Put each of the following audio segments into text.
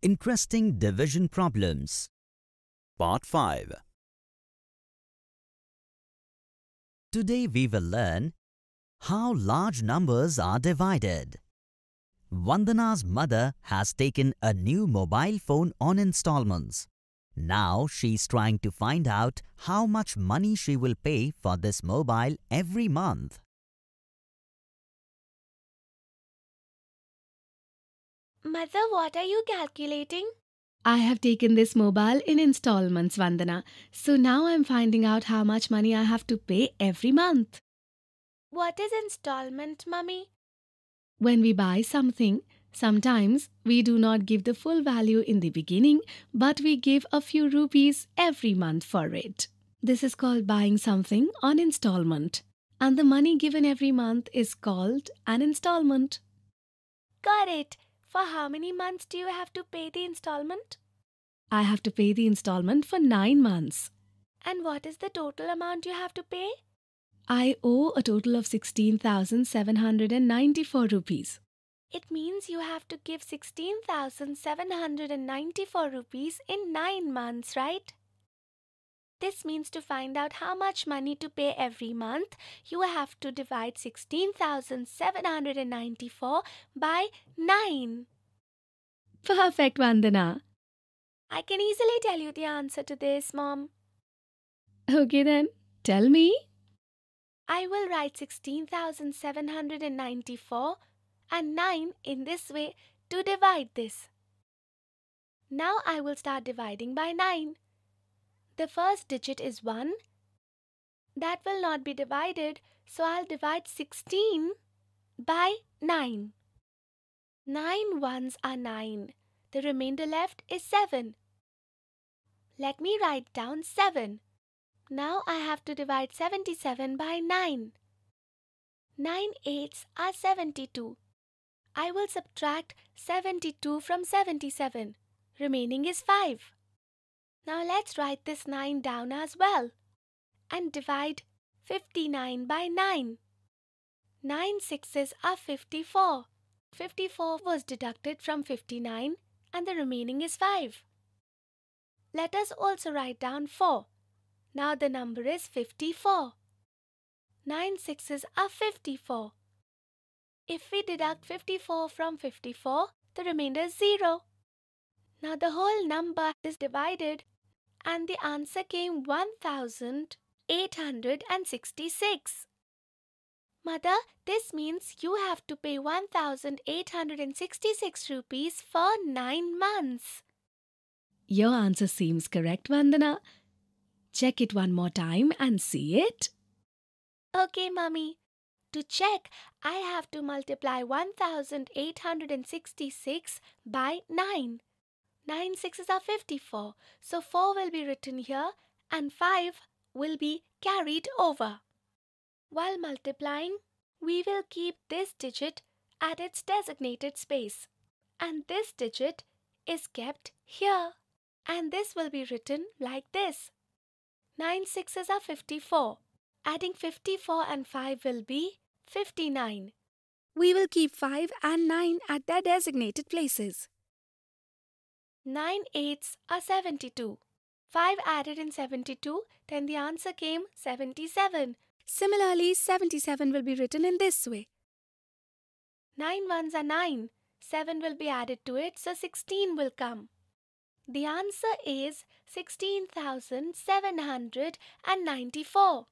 Interesting division problems. Part 5. Today we will learn how large numbers are divided. Vandana's mother has taken a new mobile phone on installments. Now she's trying to find out how much money she will pay for this mobile every month. Mother, what are you calculating? I have taken this mobile in installments, Vandana. So now I'm finding out how much money I have to pay every month. What is installment, Mummy? When we buy something, sometimes we do not give the full value in the beginning, but we give a few rupees every month for it. This is called buying something on installment. And the money given every month is called an installment. Got it. For how many months do you have to pay the installment? I have to pay the installment for 9 months. And what is the total amount you have to pay? I owe a total of 16,794 rupees. It means you have to give 16,794 rupees in 9 months, right? This means to find out how much money to pay every month, you have to divide 16,794 by 9. Perfect, Vandana. I can easily tell you the answer to this, Mom. Okay then, tell me. I will write 16,794 and 9 in this way to divide this. Now I will start dividing by 9. The first digit is 1. That will not be divided, so I'll divide 16 by 9. 9 ones are 9. The remainder left is 7. Let me write down 7. Now I have to divide 77 by 9. 9 eighths are 72. I will subtract 72 from 77. Remaining is 5. Now let's write this 9 down as well and divide 59 by 9. 9 sixes are 54. 54 was deducted from 59 and the remaining is 5. Let us also write down 4. Now the number is 54. 9 sixes are 54. If we deduct 54 from 54, the remainder is 0. Now the whole number is divided. And the answer came 1,866. Mother, this means you have to pay 1,866 rupees for 9 months. Your answer seems correct, Vandana. Check it one more time and see it. Okay, Mummy. To check, I have to multiply 1,866 by 9. 9 sixes are 54, so 4 will be written here and 5 will be carried over. While multiplying, we will keep this digit at its designated space. And this digit is kept here. And this will be written like this. 9 sixes are 54. Adding 54 and 5 will be 59. We will keep 5 and 9 at their designated places. 9 eighths are 72. 5 added in 72, then the answer came 77. Similarly, 77 will be written in this way. 9 ones are 9. 7 will be added to it, so 16 will come. The answer is 16,794.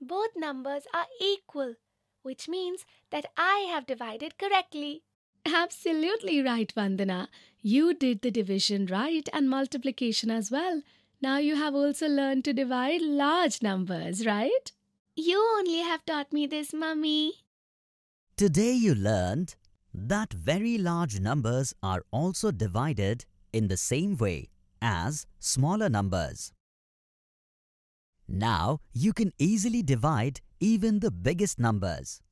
Both numbers are equal, which means that I have divided correctly. Absolutely right, Vandana. You did the division right and multiplication as well. Now you have also learned to divide large numbers, right? You only have taught me this, Mummy. Today you learned that very large numbers are also divided in the same way as smaller numbers. Now you can easily divide even the biggest numbers.